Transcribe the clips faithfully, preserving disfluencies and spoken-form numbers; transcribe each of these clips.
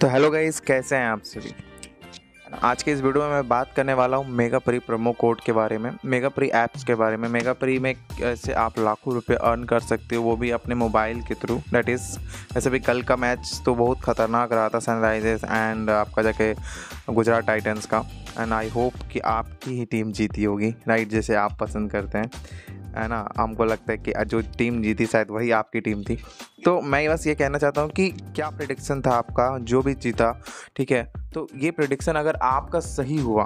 तो hello guys, कैसे हैं आप सभी। आज के इस वीडियो में मैं बात करने वाला हूं मेगापरी प्रोमो कोड के बारे में, मेगापरी ऐप्स के बारे में, मेगापरी में कैसे आप लाखों रुपए अर्न कर सकते हो, वो भी अपने मोबाइल के थ्रू। डेट इज़ वैसे भी कल का मैच तो बहुत ख़तरनाक रहा था सनराइजर्स एंड आपका जाके गुजरात टाइटन्स का, एंड आई होप कि आपकी ही टीम जीती होगी, राइट, जैसे आप पसंद करते हैं, है ना। हमको लगता है कि जो टीम जीती शायद वही आपकी टीम थी। तो मैं बस ये कहना चाहता हूँ कि क्या प्रेडिक्शन था आपका, जो भी जीता, ठीक है। तो ये प्रेडिक्शन अगर आपका सही हुआ,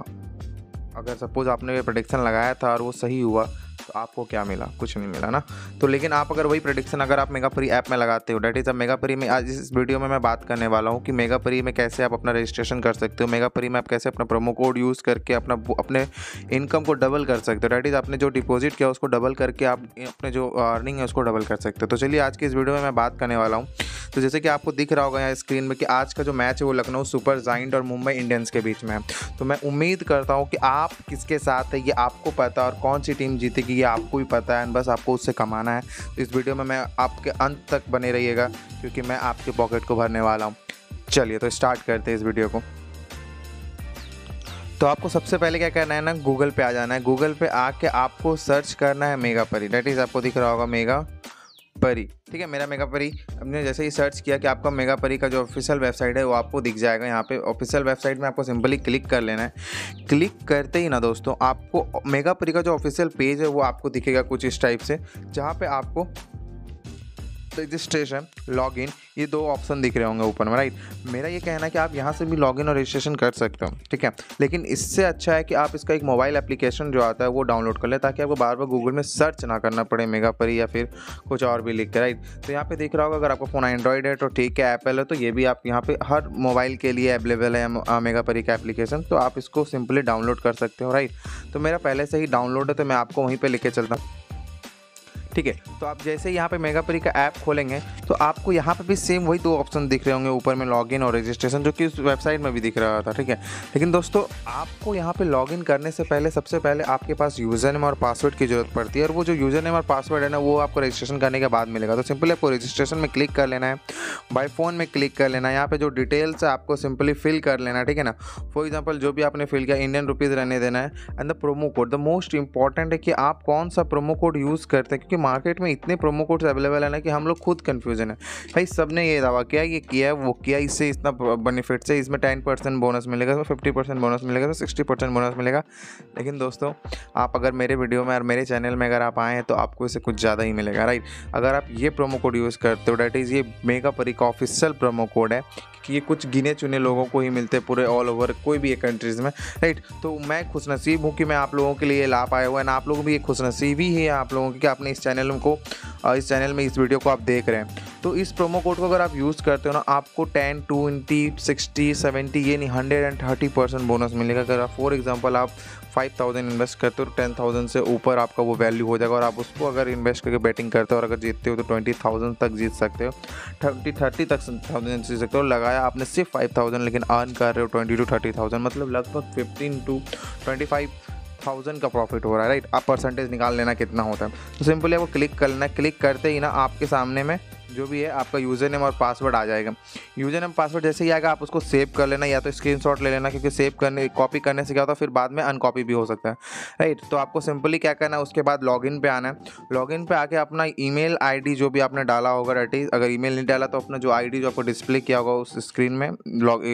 अगर सपोज़ आपने ये प्रेडिक्शन लगाया था और वो सही हुआ, तो आपको क्या मिला? कुछ नहीं मिला ना। तो लेकिन आप अगर वही प्रेडिक्शन अगर आप मेगापरी ऐप में लगाते हो, डेट इज़ अब मेगापरी में आज इस वीडियो में मैं बात करने वाला हूँ कि मेगापरी में कैसे आप अपना रजिस्ट्रेशन कर सकते हो, मेगापरी में आप कैसे अपना प्रोमो कोड यूज़ करके अपना अपने इनकम को डबल कर सकते हो। डेट इज़ आपने जो डिपॉजिट किया उसको डबल करके आप अपने जो अर्निंग है उसको डबल कर सकते हो। तो चलिए आज की इस वीडियो में मैं बात करने वाला हूँ। तो जैसे कि आपको दिख रहा होगा यहाँ स्क्रीन में कि आज का जो मैच है वो लखनऊ सुपर जायंट और मुंबई इंडियंस के बीच में है। तो मैं उम्मीद करता हूँ कि आप किसके साथ है ये आपको पता है, और कौन सी टीम जीतेगी ये आपको भी पता है, एंड बस आपको उससे कमाना है। तो इस वीडियो में मैं आपके अंत तक बने रहिएगा, क्योंकि मैं आपके पॉकेट को भरने वाला हूँ। चलिए तो स्टार्ट करते हैं इस वीडियो को। तो आपको सबसे पहले क्या करना है ना, गूगल पे आ जाना है। गूगल पे आके आपको सर्च करना है मेगापरी। डेट इज़ आपको दिख रहा होगा मेगा परी, ठीक है, मेरा मेगापरी। हमने जैसे ही सर्च किया कि आपका मेगापरी का जो ऑफिशियल वेबसाइट है वो आपको दिख जाएगा। यहाँ पे ऑफिशियल वेबसाइट में आपको सिंपली क्लिक कर लेना है। क्लिक करते ही ना दोस्तों, आपको मेगापरी का जो ऑफिशियल पेज है वो आपको दिखेगा कुछ इस टाइप से, जहाँ पे आपको रजिस्ट्रेशन, लॉगिन, ये दो ऑप्शन दिख रहे होंगे ऊपर में, राइट। मेरा ये कहना है कि आप यहाँ से भी लॉगिन और रजिस्ट्रेशन कर सकते हो, ठीक है। लेकिन इससे अच्छा है कि आप इसका एक मोबाइल एप्लीकेशन जो आता है वो डाउनलोड कर लें, ताकि आपको बार बार गूगल में सर्च ना करना पड़े मेगापरी या फिर कुछ और भी लिख के, राइट। तो यहाँ पे देख रहा होगा, अगर आपका फ़ोन एंड्रॉइड है तो ठीक है, एप्पल है तो ये भी आप यहाँ पर हर मोबाइल के लिए अवेलेबल है मेगापरी का एप्लीकेशन, तो आप इसको सिंपली डाउनलोड कर सकते हो, राइट। तो मेरा पहले से ही डाउनलोड है तो मैं आपको वहीं पर लेके चलता हूँ, ठीक है। तो आप जैसे यहाँ पे मेगापरी का ऐप खोलेंगे तो आपको यहाँ पे भी सेम वही दो ऑप्शन दिख रहे होंगे ऊपर में, लॉगिन और रजिस्ट्रेशन, जो कि उस वेबसाइट में भी दिख रहा था, ठीक है। लेकिन दोस्तों आपको यहाँ पे लॉगिन करने से पहले सबसे पहले आपके पास यूज़र नेम और पासवर्ड की जरूरत पड़ती है, और वो जो यूज़र नेम और पासवर्ड है ना वो आपको रजिस्ट्रेशन करने के बाद मिलेगा। तो सिंपली आपको रजिस्ट्रेशन में क्लिक कर लेना है, बाय फ़ोन में क्लिक कर लेना है, यहाँ पर जो डिटेल्स है आपको सिंपली फिल कर लेना है, ठीक है ना। फॉर एग्जाम्पल जो भी आपने फिल किया, इंडियन रुपीज़ रहने देना है, and the promo code. The most important है कि आप कौन सा प्रोमो कोड यूज़ करते हैं, क्योंकि मार्केट में इतने प्रोमो कोड्स अवेलेबल है ना कि हम लोग खुद कंफ्यूजन है। भाई सबने ये दावा किया, ये किया है, वो किया, इससे इतना बेनिफिट से, इसमें टेन परसेंट बोनस मिलेगा, इसमें फिफ्टी परसेंट बोनस मिलेगा, इसमें सिक्सटी परसेंट बोनस मिलेगा। लेकिन दोस्तों आप अगर मेरे वीडियो में और मेरे चैनल में अगर आप आए हैं तो आपको इससे कुछ ज़्यादा ही मिलेगा, राइट। अगर आप ये प्रोमो कोड यूज़ करते हो, डेट इज़ ये मेगापरी का ऑफिशियल प्रोमो कोड है, कि ये कुछ गिने चुने लोगों को ही मिलते हैं पूरे ऑल ओवर कोई भी एक कंट्रीज़ में, राइट। तो मैं खुशनसीब हूँ कि मैं आप लोगों के लिए ला पाया हुआ, एंड आप लोग भी ये खुशनसीबी है आप लोगों की कि आपने इस चैनल को इस चैनल में इस वीडियो को आप देख रहे हैं। तो इस प्रोमो कोड को अगर आप यूज़ करते हो ना, आपको टेन ट्वेंटी सिक्सटी सेवेंटी ये नहीं hundred and thirty percent bonus मिलेगा। अगर आप फॉर एग्जांपल आप फाइव थाउजेंड इन्वेस्ट करते हो तो टेन थाउजेंड से ऊपर आपका वो वैल्यू हो जाएगा, और आप उसको अगर इन्वेस्ट करके बैटिंग करते हो और अगर जीतते हो तो ट्वेंटी थाउजेंड तक जीत सकते हो, थर्टी थर्टी तक थाउजेंड जीत सकते हो। लगाया आपने सिर्फ फाइव थाउजेंड, लेकिन अर्न कर रहे हो ट्वेंटी टू थर्टी थाउजेंड मतलब लगभग fifteen to twenty five thousand का प्रॉफिट हो रहा है, राइट। आप परसेंटेज निकाल लेना कितना होता है। तो सिंपली आपको क्लिक करना है, क्लिक करते ही ना आपके सामने में जो भी है आपका यूज़र नेम और पासवर्ड आ जाएगा। यूज़र नेम पासवर्ड जैसे ही आएगा आप उसको सेव कर लेना, या तो स्क्रीनशॉट ले लेना, क्योंकि सेव करने कॉपी करने से क्या होता है फिर बाद में अनकॉपी भी हो सकता है, राइट। तो आपको सिंपली क्या करना है, उसके बाद लॉगिन पे आना है। लॉगिन पे आके अपना ईमेल आईडी जो भी आपने डाला होगा, डेट इज़ अगर ईमेल नहीं डाला तो अपना जो आईडी जो आपको डिस्प्ले किया होगा उस स्क्रीन में लॉग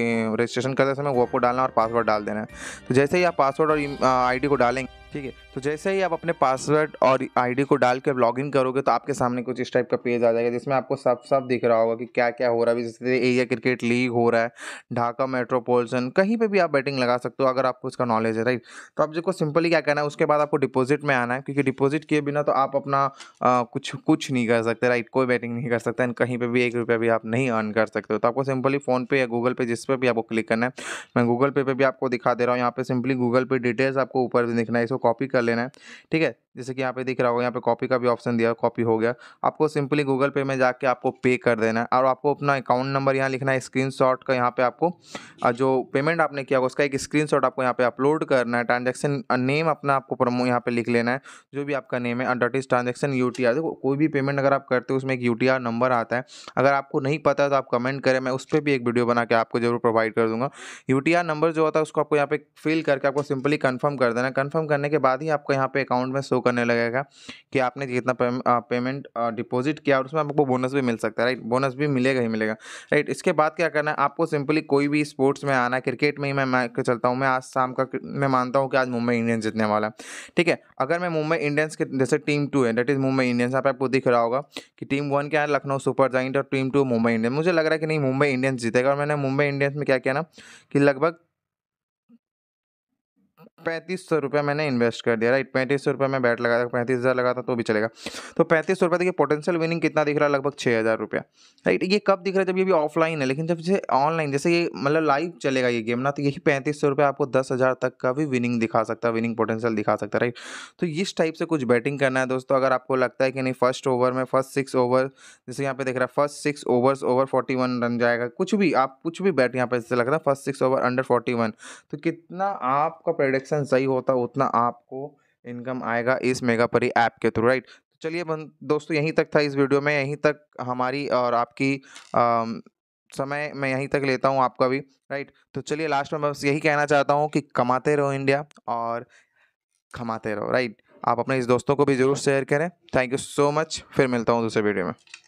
रजिस्ट्रेशन करते समय वो आपको डालना और पासवर्ड डाल देना है। तो जैसे ही आप पासवर्ड और आईडी को डालेंगे, ठीक है, तो जैसे ही आप अपने पासवर्ड और आईडी को डाल के लॉगिन करोगे तो आपके सामने कुछ इस टाइप का पेज आ जाएगा, जिसमें आपको सब सब दिख रहा होगा कि क्या क्या हो रहा है। जैसे एशिया क्रिकेट लीग हो रहा है, ढाका मेट्रोपोलिटन, कहीं पे भी आप बैटिंग लगा सकते हो अगर आपको उसका नॉलेज है, राइट। तो आप आपको सिंपली क्या करना है, उसके बाद आपको डिपॉजिट में आना है, क्योंकि डिपॉजिट किए बिना तो आप अपना आ, कुछ कुछ नहीं कर सकते, राइट, कोई बैटिंग नहीं कर सकते, कहीं पर भी एक रुपया भी आप नहीं अर्न कर सकते हो। तो आपको सिंपली फ़ोनपे या गूगल पे जिस पर भी आपको क्लिक करना है, मैं गूगल पे पर भी आपको दिखा दे रहा हूँ। यहाँ पर सिंपली गूगल पे डिटेल्स आपको ऊपर दिखना है, को कॉपी कर लेना है। ठीक है, जैसे कि यहाँ पे दिख रहा होगा, यहाँ पे कॉपी का भी ऑप्शन दिया, कॉपी हो गया। आपको सिंपली गूगल पे में जाके आपको पे कर देना है और आपको अपना अकाउंट नंबर यहाँ लिखना है, स्क्रीनशॉट का यहाँ पे आपको जो पेमेंट आपने किया होगा उसका एक स्क्रीनशॉट आपको यहाँ पे अपलोड करना है। ट्रांजेक्शन नेम अपना आपको प्रमो यहाँ पे लिख लेना है, जो भी आपका नेम है, dot is transaction U T R. देखो कोई भी पेमेंट अगर आप करते हो उसमें एक यू टी आर नंबर आता है, अगर आपको नहीं पता है तो आप कमेंट करें, मैं उस पर भी एक वीडियो बना के आपको जरूर प्रोवाइड कर दूँगा। यू टी आर नंबर जो होता है उसको आपको यहाँ पे फिल करके आपको सिंपली कन्फर्म कर देना है। कन्फर्म करने के बाद ही आपको यहाँ पे अकाउंट में शो करने लगेगा कि आपने कितना पेमेंट डिपॉजिट किया और उसमें आपको बोनस भी मिल सकता है। राइट, बोनस भी मिलेगा ही मिलेगा। राइट, इसके बाद क्या करना है, आपको सिंपली कोई भी स्पोर्ट्स में आना, क्रिकेट में ही मैं मान के चलता हूँ, मैं आज शाम का मैं मानता हूँ कि आज मुंबई इंडियंस जीतने वाला है। ठीक है, अगर मैं मुंबई इंडियंस के जैसे टीम टू है, डेट इज़ मुंबई इंडियंस, यहाँ पर आपको दिख रहा होगा कि टीम वन क्या है, लखनऊ सुपर जाइंट, और टीम टू मुंबई इंडियंस। मुझे लग रहा है कि नहीं, मुंबई इंडियंस जीतेगा। और मैंने मुंबई इंडियंस में क्या किया ना कि लगभग पैंतीस सौ रुपये मैंने इन्वेस्ट कर दिया। राइट, पैंतीस सौ रुपये मैं बैट लगाया था, पैंतीस हज़ार लगा था तो भी चलेगा। तो पैंतीस सौ रुपये देखिए, पोटेंशियल विनिंग कितना दिख रहा है, लगभग छः हज़ार रुपया। राइट, ये कब दिख रहा है, जब ये भी ऑफलाइन है, लेकिन जब ये ऑनलाइन जैसे ये मतलब लाइव चलेगा ये गेम ना, तो यही पैंतीस सौ रुपये आपको दस हज़ार तक का भी विनिंग दिखा सकता है, विनिंग पोटेंशियल दिखा सकता है। राइट, तो इस टाइप से कुछ बैटिंग करना है दोस्तों। अगर आपको लगता है कि नहीं फर्स्ट ओवर में फर्स्ट सिक्स ओवर, जैसे यहाँ पे देख रहा है first six overs over forty one run जाएगा, कुछ भी आप कुछ भी बैट यहाँ पे जैसे लगता है first six over under forty one, तो कितना आपका प्रेडिक्शन सही होता उतना आपको इनकम आएगा इस मेगापरी ऐप के थ्रू। राइट, तो चलिए दोस्तों यहीं तक था इस वीडियो में, यहीं तक हमारी और आपकी आ, समय मैं यहीं तक लेता हूं आपका भी। राइट, तो चलिए लास्ट में बस यही कहना चाहता हूं कि कमाते रहो इंडिया और कमाते रहो। राइट, आप अपने इस दोस्तों को भी ज़रूर शेयर करें। थैंक यू सो मच, फिर मिलता हूँ दूसरे वीडियो में।